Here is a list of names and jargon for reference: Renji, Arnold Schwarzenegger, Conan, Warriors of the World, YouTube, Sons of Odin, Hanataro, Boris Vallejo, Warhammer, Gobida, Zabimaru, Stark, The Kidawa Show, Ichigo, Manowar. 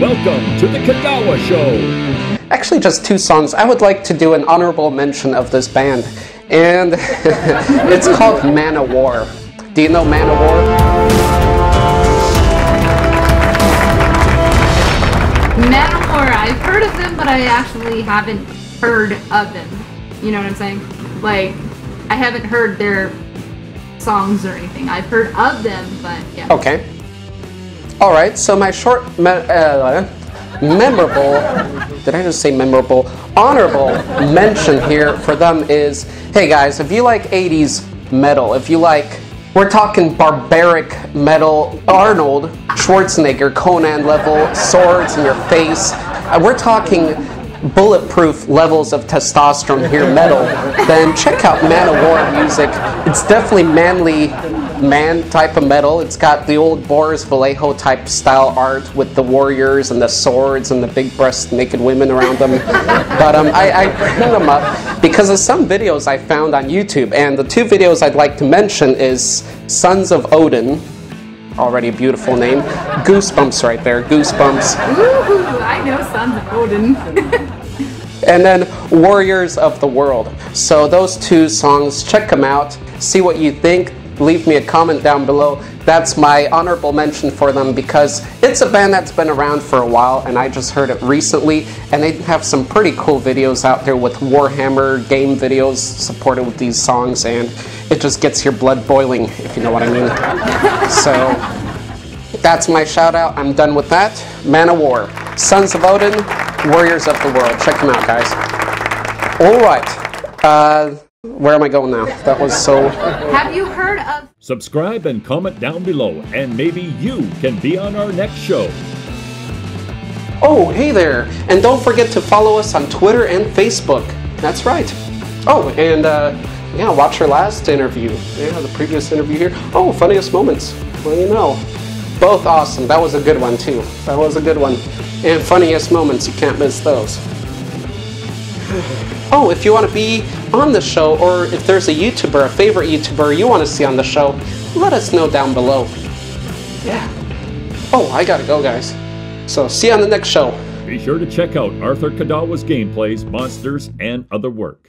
Welcome to the Kagawa Show. Actually, just two songs. I would like to do an honorable mention of this band, and it's called Manowar. Do you know Manowar? Manowar, I've heard of them, but I actually haven't heard of them. You know what I'm saying? Like, I haven't heard their songs or anything. I've heard of them, but yeah. Okay. All right. So my short, honorable mention here for them is, hey guys, if you like 80s metal, if you like, we're talking barbaric metal, Arnold Schwarzenegger, Conan level, swords in your face. We're talking bulletproof levels of testosterone here, metal, then check out Manowar music. It's definitely manly man type of metal. It's got the old Boris Vallejo type style art with the warriors and the swords and the big breast naked women around them. But I bring them up because of some videos I found on YouTube, and the two videos I'd like to mention is Sons of Odin, already a beautiful name. Goosebumps right there, goosebumps. Ooh, I know Sons of Odin. And then Warriors of the World. So those two songs, check them out, see what you think, leave me a comment down below. That's my honorable mention for them because it's a band that's been around for a while and I just heard it recently, and they have some pretty cool videos out there with Warhammer game videos supported with these songs, and it just gets your blood boiling, if you know what I mean. So that's my shout out. I'm done with that. Manowar, Sons of Odin, Warriors of the World. Check them out, guys. All right. Where am I going now? That was so... Have you heard of... Subscribe and comment down below, and maybe you can be on our next show. Oh, hey there. And don't forget to follow us on Twitter and Facebook. That's right. Oh, and yeah, watch our last interview. Yeah, the previous interview here. Oh, funniest moments. Well, you know. Both awesome. That was a good one, too. That was a good one. And funniest moments, you can't miss those. Oh, if you want to be on the show, or if there's a YouTuber, a favorite YouTuber you want to see on the show, let us know down below. Yeah. Oh, I gotta go, guys. So, see you on the next show. Be sure to check out Arthur Kadawa's gameplays, monsters, and other work.